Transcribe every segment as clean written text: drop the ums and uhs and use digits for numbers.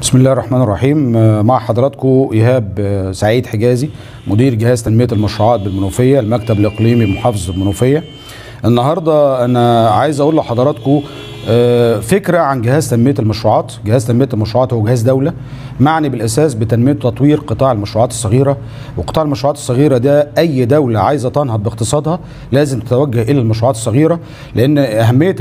بسم الله الرحمن الرحيم. مع حضراتكم إيهاب سعيد حجازي مدير جهاز تنمية المشروعات بالمنوفية، المكتب الإقليمي محافظة المنوفية. النهاردة أنا عايز أقول لحضراتكم فكرة عن جهاز تنمية المشروعات. جهاز تنمية المشروعات هو جهاز دولة معني بالأساس بتنمية وتطوير قطاع المشروعات الصغيرة، وقطاع المشروعات الصغيرة ده أي دولة عايزة تنهض باقتصادها لازم تتوجه إلى المشروعات الصغيرة، لأن أهمية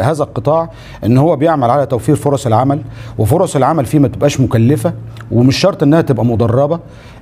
هذا القطاع إن هو بيعمل على توفير فرص العمل، وفرص العمل فيه ما تبقاش مكلفة ومش شرط إنها تبقى مدربة.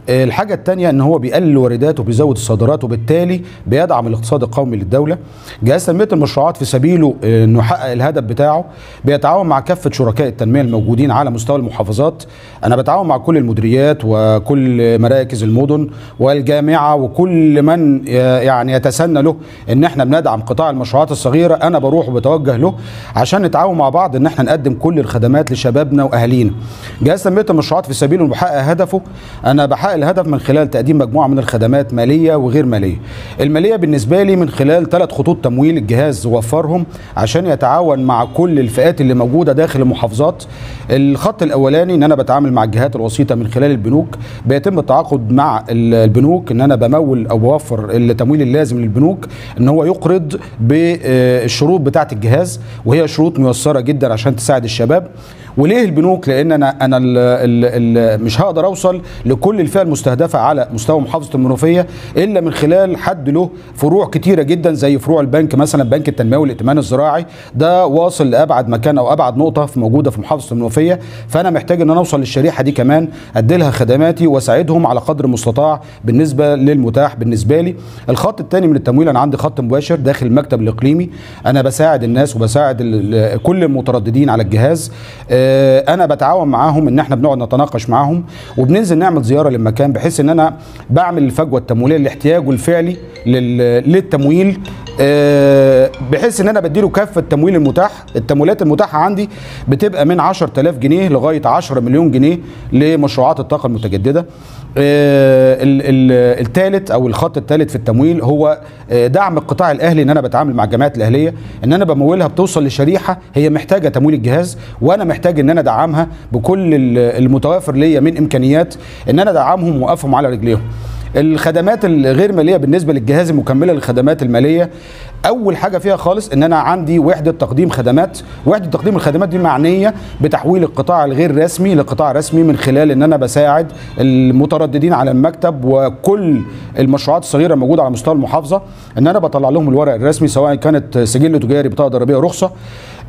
الحاجة التانية إن هو بيقلل وارداته وبيزود الصادرات، وبالتالي بيدعم الاقتصاد القومي للدولة. جهاز تنمية المشروعات في سبيله إنه يحقق الهدف بتاعه بيتعاون مع كافة شركاء التنمية الموجودين على مستوى المحافظات. أنا بتعاون مع كل المديريات وكل مراكز المدن والجامعة وكل من يعني يتسنى له إن إحنا بندعم قطاع المشروعات الصغيرة، أنا بروح وبتوجه له عشان نتعاون مع بعض إن إحنا نقدم كل الخدمات لشبابنا وأهالينا. جهاز تنمية المشروعات في سبيله بيحقق هدفه، أنا بحقق الهدف من خلال تقديم مجموعة من الخدمات مالية وغير مالية. المالية بالنسبة لي من خلال 3 خطوط تمويل الجهاز وفرهم عشان يتعاون مع كل الفئات اللي موجودة داخل المحافظات. الخط الأولاني إن أنا بتعامل مع الجهات الوسيطة من خلال البنوك، بيتم التعاقد مع البنوك إن أنا بمول أو بوفر التمويل اللازم للبنوك إن هو يقرض بالشروط بتاعة الجهاز، وهي شروط ميسرة جدا عشان تساعد الشباب. وليه البنوك؟ لأن أنا مش هقدر أوصل لكل الفئة المستهدفة على مستوى محافظة المنوفية إلا من خلال حد له فروع كتيرة جدا، زي فروع البنك مثلا، البنك التنموي، الائتمان الزراعي، ده واصل لأبعد مكان أو أبعد نقطة موجودة في محافظة المنوفية. فأنا محتاج إن أنا أوصل للشريحة دي كمان، أدي لها خدماتي وأساعدهم على قدر المستطاع بالنسبة للمتاح بالنسبة لي. الخط الثاني من التمويل، أنا عندي خط مباشر داخل المكتب الإقليمي، أنا بساعد الناس وبساعد كل المترددين على الجهاز. أنا بتعاون معاهم إن إحنا بنقعد نتناقش معاهم وبننزل نعمل زيارة للمكان، بحيث إن أنا بعمل الفجوة التمويلية اللي احتياجه الفعلي للتمويل، بحيث إن أنا بديله كافة التمويل المتاح. التمويلات المتاحة عندي بتبقى من 10000 جنيه لغاية 10 مليون جنيه لمشروعات الطاقة المتجددة. الثالث او الخط الثالث في التمويل هو دعم القطاع الاهلي، ان انا بتعامل مع الجمعيات الاهليه ان انا بمولها بتوصل لشريحه هي محتاجه تمويل الجهاز، وانا محتاج ان انا ادعمها بكل المتوافر ليا من امكانيات ان انا ادعمهم واوقفهم على رجليهم. الخدمات الغير ماليه بالنسبه للجهاز المكمله للخدمات الماليه، اول حاجه فيها خالص ان انا عندي وحده تقديم خدمات. وحده تقديم الخدمات دي معنيه بتحويل القطاع الغير رسمي لقطاع رسمي من خلال ان انا بساعد المترددين على المكتب وكل المشروعات الصغيره الموجوده على مستوى المحافظه ان انا بطلع لهم الورق الرسمي، سواء كانت سجل تجاري، بطاقه ضريبيه، رخصه.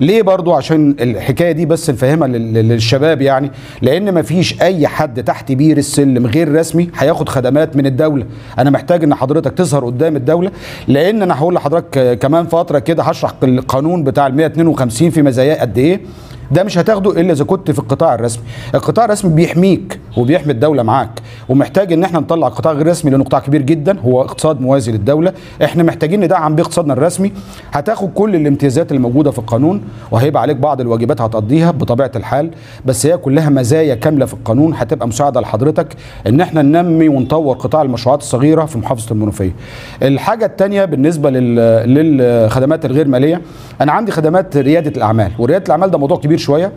ليه برضو؟ عشان الحكايه دي بس نفهمها للشباب، يعني لان مفيش اي حد تحت بير السلم غير رسمي هياخد خدمات من الدوله. انا محتاج ان حضرتك تظهر قدام الدوله، لان انا هقول لحضرتك كمان فتره كده هشرح القانون بتاع ال 152 في مزاياه قد ايه. ده مش هتاخده الا اذا كنت في القطاع الرسمي. القطاع الرسمي بيحميك وبيحمي الدوله معاك، ومحتاج ان احنا نطلع القطاع غير رسمي لانه قطاع كبير جدا، هو اقتصاد موازي للدوله، احنا محتاجين ندعم بيه اقتصادنا الرسمي. هتاخد كل الامتيازات الموجوده في القانون، وهيبقى عليك بعض الواجبات هتقضيها بطبيعه الحال، بس هي كلها مزايا كامله في القانون هتبقى مساعده لحضرتك ان احنا ننمي ونطور قطاع المشروعات الصغيره في محافظه المنوفيه. الحاجه الثانيه بالنسبه للخدمات الغير ماليه، انا عندي خدمات رياده الاعمال، ورياده الاعمال ده موضوع كبير شويه،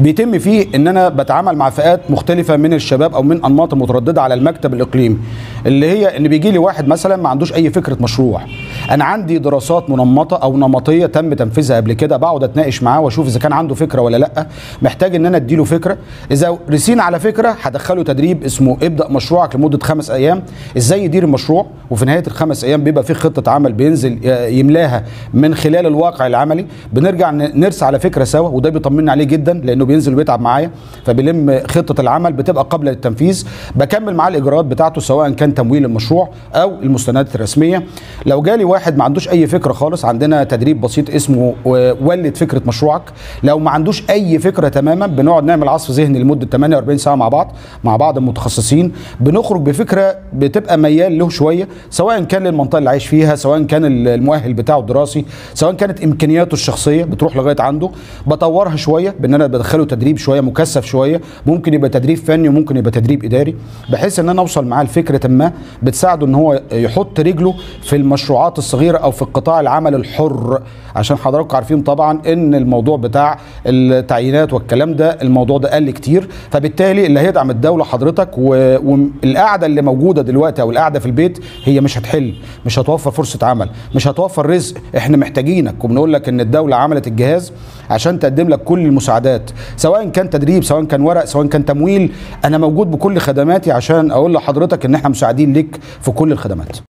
بيتم فيه ان انا بتعامل مع فئات مختلفه من الشباب او من انماط متردده على المكتب الاقليمي، اللي هي ان بيجي لي واحد مثلا ما عندوش اي فكره مشروع. انا عندي دراسات منمطه او نمطيه تم تنفيذها قبل كده، بقعد اتناقش معاه واشوف اذا كان عنده فكره ولا لا. محتاج ان انا اديله فكره، اذا رسين على فكره هدخله تدريب اسمه ابدا مشروعك لمده 5 ايام، ازاي يدير المشروع. وفي نهايه ال5 ايام بيبقى في خطه عمل بينزل يملاها من خلال الواقع العملي، بنرجع نرسى على فكره سوا، وده بيطمنا عليه جدا لانه بينزل وبيتعب معايا، فبيلم خطه العمل بتبقى قابله للتنفيذ، بكمل معاه الاجراءات بتاعته سواء كان تمويل المشروع او المستندات الرسميه. لو جالي واحد ما عندوش اي فكره خالص، عندنا تدريب بسيط اسمه ولد فكره مشروعك. لو ما عندوش اي فكره تماما بنقعد نعمل عصف ذهني لمده 48 ساعه مع بعض المتخصصين، بنخرج بفكره بتبقى ميال له شويه، سواء كان للمنطقه اللي عايش فيها، سواء كان المؤهل بتاعه الدراسي، سواء كانت امكانياته الشخصيه، بتروح لغايه عنده بطورها شويه بان انا بدخله تدريب شويه مكثف شويه، ممكن يبقى تدريب فني وممكن يبقى تدريب اداري، بحيث ان انا اوصل معاه لفكره ما بتساعده ان هو يحط رجله في المشروعات الصغيره او في قطاع العمل الحر، عشان حضراتكم عارفين طبعا ان الموضوع بتاع التعيينات والكلام ده الموضوع ده قل كتير، فبالتالي اللي هيدعم الدوله حضرتك والقعده اللي موجوده دلوقتي او القعده في البيت هي مش هتحل، مش هتوفر فرصه عمل، مش هتوفر رزق. احنا محتاجينك وبنقول لك ان الدوله عملت الجهاز عشان تقدم لك كل المساعدات، سواء كان تدريب، سواء كان ورق، سواء كان تمويل. انا موجود بكل خدماتي عشان اقول لحضرتك ان احنا مساعدين ليك في كل الخدمات.